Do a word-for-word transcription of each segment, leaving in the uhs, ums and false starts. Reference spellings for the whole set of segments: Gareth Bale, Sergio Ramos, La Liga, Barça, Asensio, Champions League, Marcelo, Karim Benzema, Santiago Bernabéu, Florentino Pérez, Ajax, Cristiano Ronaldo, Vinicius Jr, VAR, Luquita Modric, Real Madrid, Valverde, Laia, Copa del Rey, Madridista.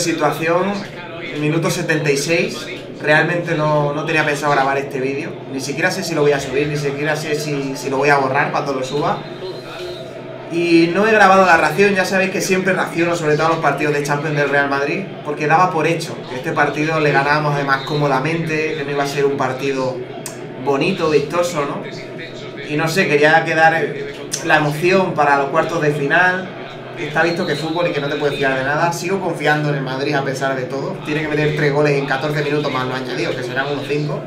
situación, minuto setenta y seis, realmente no, no tenía pensado grabar este vídeo, ni siquiera sé si lo voy a subir, ni siquiera sé si, si lo voy a borrar cuando lo suba. Y no he grabado la reacción, ya sabéis que siempre reacciono sobre todo a los partidos de Champions del Real Madrid, porque daba por hecho que este partido le ganábamos además cómodamente, que no iba a ser un partido bonito, vistoso, ¿no? Y no sé, quería quedar la emoción para los cuartos de final. Está visto que es fútbol y que no te puedes fiar de nada. Sigo confiando en el Madrid a pesar de todo. Tiene que meter tres goles en catorce minutos más lo añadido, que serán unos cinco.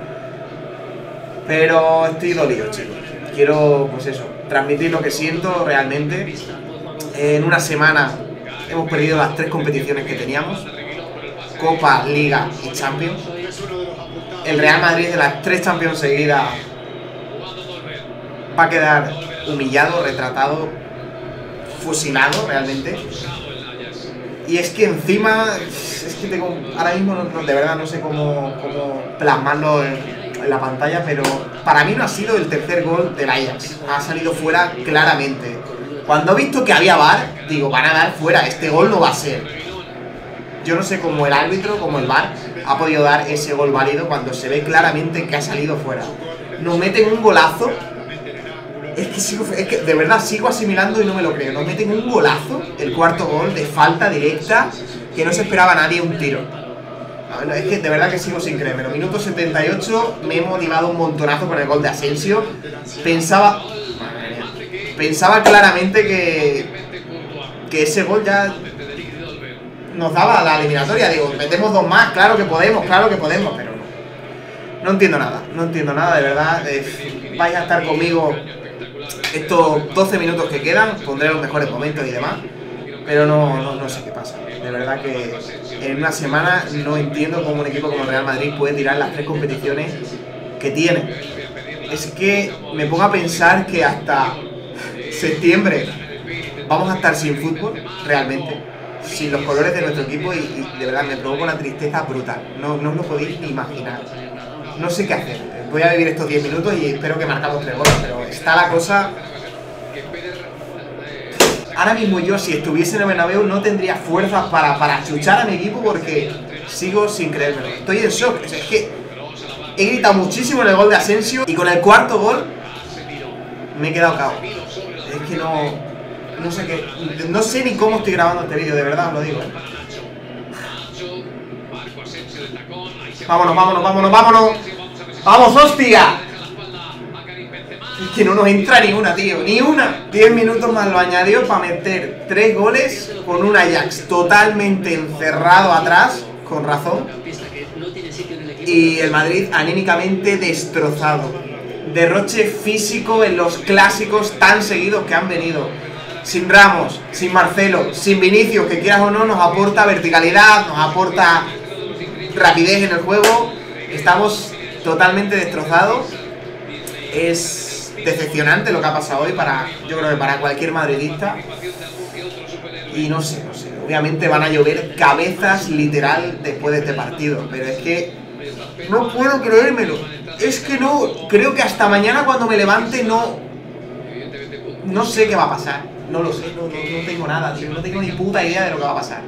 Pero estoy dolido, chicos. Quiero, pues eso, transmitir lo que siento realmente. En una semana hemos perdido las tres competiciones que teníamos: Copa, Liga y Champions. El Real Madrid de las tres Champions seguidas va a quedar humillado, retratado, fusilado realmente. Y es que encima, es que tengo, ahora mismo no, no, de verdad no sé cómo, cómo plasmarlo en, en la pantalla, pero para mí no ha sido el tercer gol del Ajax, ha salido fuera claramente. Cuando he visto que había V A R, digo, van a dar fuera, este gol no va a ser. Yo no sé cómo el árbitro, como el V A R, ha podido dar ese gol válido cuando se ve claramente que ha salido fuera. Nos meten un golazo. Es que, sigo, es que de verdad sigo asimilando y no me lo creo. Nos meten un golazo, el cuarto gol de falta directa, que no se esperaba a nadie, un tiro. No, no, es que de verdad que sigo sin creerme. En minuto setenta y ocho me he motivado un montonazo con el gol de Asensio. Pensaba, pensaba claramente que, que ese gol ya nos daba la eliminatoria. Digo, metemos dos más, claro que podemos, claro que podemos, pero no. No entiendo nada, no entiendo nada, de verdad. Eh, vais a estar conmigo estos doce minutos que quedan, pondré los mejores momentos y demás, pero no, no, no sé qué pasa. De verdad que en una semana no entiendo cómo un equipo como el Real Madrid puede tirar las tres competiciones que tiene. Es que me pongo a pensar que hasta septiembre vamos a estar sin fútbol, realmente, sin los colores de nuestro equipo, y, y de verdad me provoca una tristeza brutal. No, no os lo podéis ni imaginar. No sé qué hacer. Voy a vivir estos diez minutos y espero que marcamos tres goles, pero está la cosa... Ahora mismo yo, si estuviese en el Bernabéu, no tendría fuerzas para, para chuchar a mi equipo, porque sigo sin creérmelo. Estoy en shock. O sea, es que he gritado muchísimo en el gol de Asensio y con el cuarto gol me he quedado cao. Es que no... No sé qué... No sé ni cómo estoy grabando este vídeo, de verdad os lo digo. Vámonos, vámonos, vámonos, vámonos. ¡Vamos, hostia! Es que no nos entra ni una, tío, ni una. diez minutos más lo añadió para meter tres goles con un Ajax totalmente encerrado atrás, con razón. Y el Madrid anímicamente destrozado. Derroche físico en los clásicos tan seguidos que han venido. Sin Ramos, sin Marcelo, sin Vinicius, que quieras o no, nos aporta verticalidad, nos aporta rapidez en el juego. Estamos... totalmente destrozado. Es decepcionante lo que ha pasado hoy para, yo creo que para cualquier madridista. Y no sé, no sé. Obviamente van a llover cabezas literal después de este partido, pero es que no puedo creérmelo. Es que no, creo que hasta mañana cuando me levante no, no sé qué va a pasar. No lo sé, no, no, no tengo nada, tío. No tengo ni puta idea de lo que va a pasar.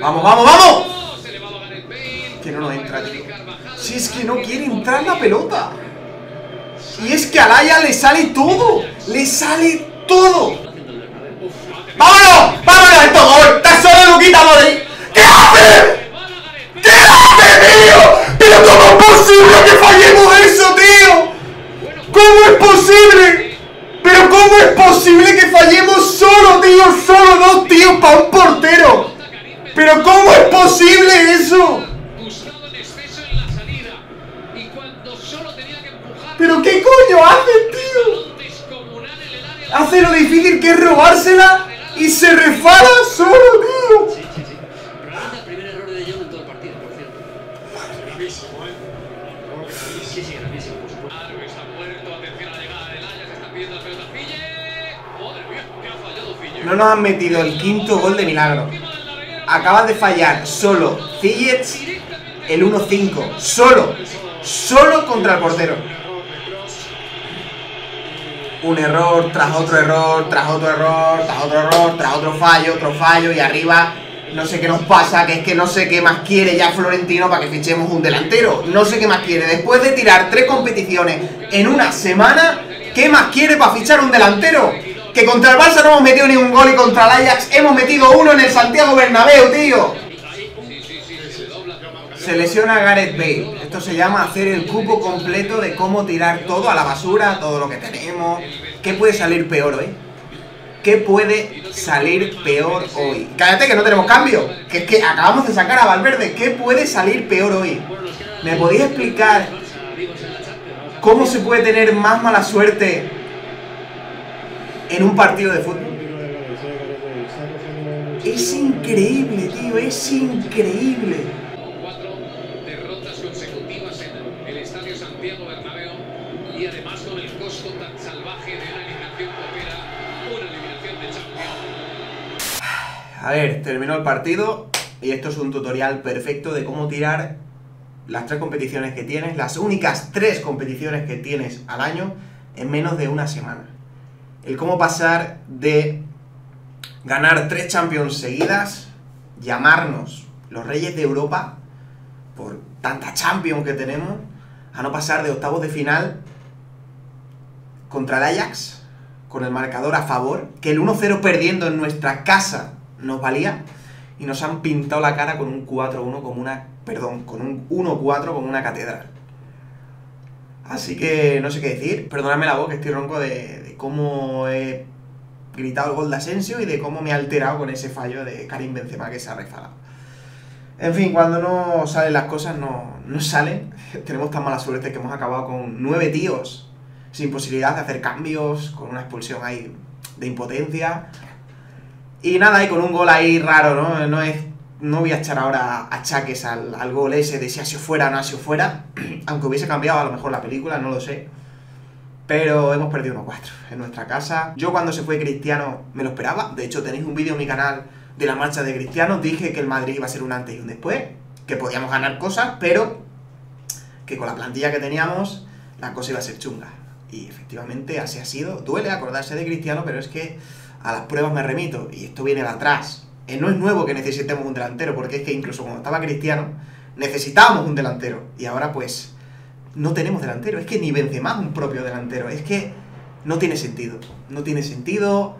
¡Vamos, vamos, vamos! Que no nos entra, tío. Si es que no quiere entrar la pelota. Y es que a Laia le sale todo. Le sale todo. ¡Vámonos! ¡Vámonos! ¡Esto gol! ¡Está solo Luquita Modric! ¿Qué hace? ¿Qué hace, tío? ¡Pero cómo es posible que fallemos eso, tío! ¿Cómo es posible? ¡Pero cómo es posible que fallemos solo, tío! ¡Solo dos, tío! ¡Para un portero! ¡Pero cómo es posible eso! ¿Pero qué coño hace, tío? Hace lo difícil que es robársela y se refala solo, tío. Sí, sí, sí. Pero es el primer error de John en todo el partido, por cierto. Gravísimo, ¿eh? Sí, sí, gravísimo, por supuesto. Está muerto, atención a la llegada del Ajax, está pidiendo la pelota Fille. Madre mía, que ha fallado Fille. No nos han metido el quinto gol de milagro. Acabas de fallar solo Fille el uno cinco. Solo. Solo contra el portero. Un error, tras otro error, tras otro error, tras otro error, tras otro fallo, otro fallo, y arriba no sé qué nos pasa, que es que no sé qué más quiere ya Florentino para que fichemos un delantero. No sé qué más quiere. Después de tirar tres competiciones en una semana, ¿qué más quiere para fichar un delantero? Que contra el Barça no hemos metido ningún gol y contra el Ajax hemos metido uno en el Santiago Bernabéu, tío. Se lesiona Gareth Bale. Esto se llama hacer el cupo completo de cómo tirar todo a la basura, todo lo que tenemos. ¿Qué puede salir peor hoy? ¿Qué puede salir peor hoy? Cállate, que no tenemos cambio. Que es que acabamos de sacar a Valverde. ¿Qué puede salir peor hoy? ¿Me podéis explicar cómo se puede tener más mala suerte en un partido de fútbol? Es increíble, tío. Es increíble. Cuatro derrotas consecutivas en el estadio Santiago Bernabéu. Y además con el costo tan salvaje de la eliminación copera. A ver, terminó el partido y esto es un tutorial perfecto de cómo tirar las tres competiciones que tienes, las únicas tres competiciones que tienes al año, en menos de una semana. El cómo pasar de ganar tres Champions seguidas, llamarnos los Reyes de Europa por tanta Champions que tenemos, a no pasar de octavos de final contra el Ajax con el marcador a favor, que el uno cero perdiendo en nuestra casa nos valía, y nos han pintado la cara con un cuatro uno como una... Perdón, con un uno cuatro como una catedral. Así que no sé qué decir. Perdonadme la voz, que estoy ronco de, de cómo he gritado el gol de Asensio y de cómo me he alterado con ese fallo de Karim Benzema que se ha refalado. En fin, cuando no salen las cosas, no, no salen. Tenemos tan mala suerte que hemos acabado con nueve tíos sin posibilidad de hacer cambios, con una expulsión ahí de impotencia. Y nada, y con un gol ahí raro, ¿no? No, es, no voy a echar ahora achaques al, al gol ese de si ha sido fuera o no ha sido fuera, aunque hubiese cambiado a lo mejor la película, no lo sé. Pero hemos perdido uno cuatro en nuestra casa. Yo cuando se fue Cristiano me lo esperaba. De hecho, tenéis un vídeo en mi canal de la marcha de Cristiano. Dije que el Madrid iba a ser un antes y un después, que podíamos ganar cosas, pero que con la plantilla que teníamos la cosa iba a ser chunga. Y efectivamente así ha sido. Duele acordarse de Cristiano, pero es que a las pruebas me remito, y esto viene de atrás. No es nuevo que necesitemos un delantero, porque es que incluso cuando estaba Cristiano necesitábamos un delantero, y ahora pues no tenemos delantero. Es que ni Benzema es un propio delantero. Es que no tiene sentido. No tiene sentido.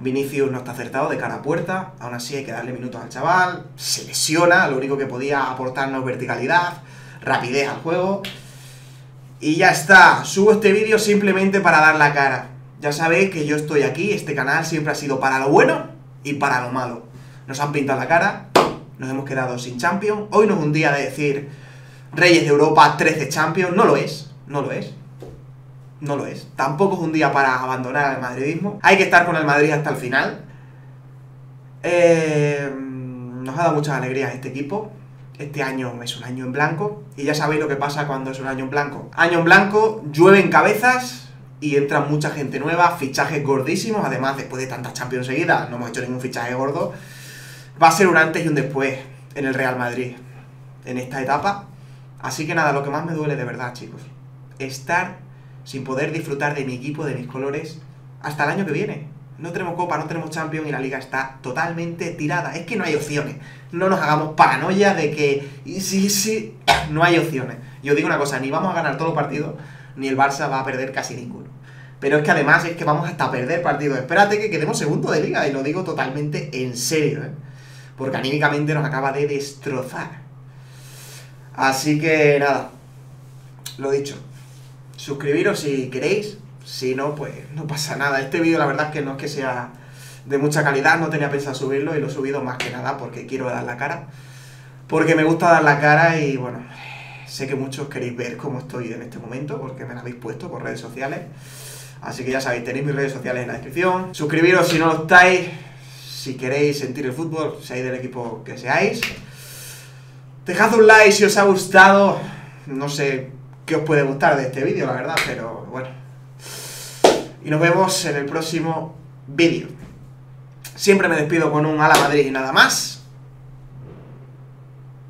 Vinicius no está acertado de cara a puerta. Aún así hay que darle minutos al chaval. Se lesiona, lo único que podía aportarnos verticalidad, rapidez al juego. Y ya está. Subo este vídeo simplemente para dar la cara. Ya sabéis que yo estoy aquí, este canal siempre ha sido para lo bueno y para lo malo. Nos han pintado la cara, nos hemos quedado sin Champions. Hoy no es un día de decir Reyes de Europa, trece Champions. No lo es, no lo es, no lo es. Tampoco es un día para abandonar el madridismo. Hay que estar con el Madrid hasta el final. Eh, nos ha dado muchas alegrías este equipo. Este año es un año en blanco. Y ya sabéis lo que pasa cuando es un año en blanco. Año en blanco, llueven cabezas y entra mucha gente nueva, fichajes gordísimos. Además, después de tantas Champions seguidas, no hemos hecho ningún fichaje gordo. Va a ser un antes y un después en el Real Madrid, en esta etapa. Así que nada, lo que más me duele de verdad, chicos, estar sin poder disfrutar de mi equipo, de mis colores, hasta el año que viene. No tenemos Copa, no tenemos Champions y la Liga está totalmente tirada. Es que no hay opciones. No nos hagamos paranoia de que... Y sí, sí, no hay opciones. Yo digo una cosa, ni vamos a ganar todos los partidos, ni el Barça va a perder casi ninguno. Pero es que además es que vamos hasta a perder partidos. Espérate que quedemos segundo de liga, y lo digo totalmente en serio, ¿eh? Porque anímicamente nos acaba de destrozar. Así que nada, lo dicho, suscribiros si queréis, si no, pues no pasa nada. Este vídeo la verdad es que no es que sea de mucha calidad, no tenía pensado subirlo y lo he subido más que nada porque quiero dar la cara, porque me gusta dar la cara. Y bueno, sé que muchos queréis ver cómo estoy en este momento porque me la habéis puesto por redes sociales. Así que ya sabéis, tenéis mis redes sociales en la descripción. Suscribiros si no lo estáis. Si queréis sentir el fútbol, seáis del equipo que seáis. Dejad un like si os ha gustado. No sé qué os puede gustar de este vídeo, la verdad, pero bueno. Y nos vemos en el próximo vídeo. Siempre me despido con un ala Madrid y nada más.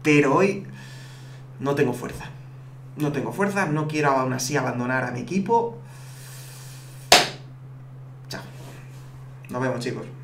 Pero hoy... No tengo fuerza, no tengo fuerza, no quiero aún así abandonar a mi equipo. Chao. Nos vemos, chicos.